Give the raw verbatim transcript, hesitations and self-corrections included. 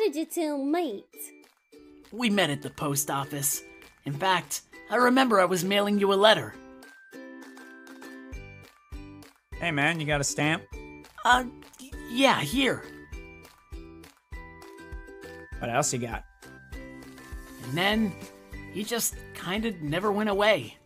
did you two meet? We met at the post office. In fact, I remember I was mailing you a letter. Hey man, you got a stamp? Uh, yeah, here. What else you got? And then, he just kind of never went away.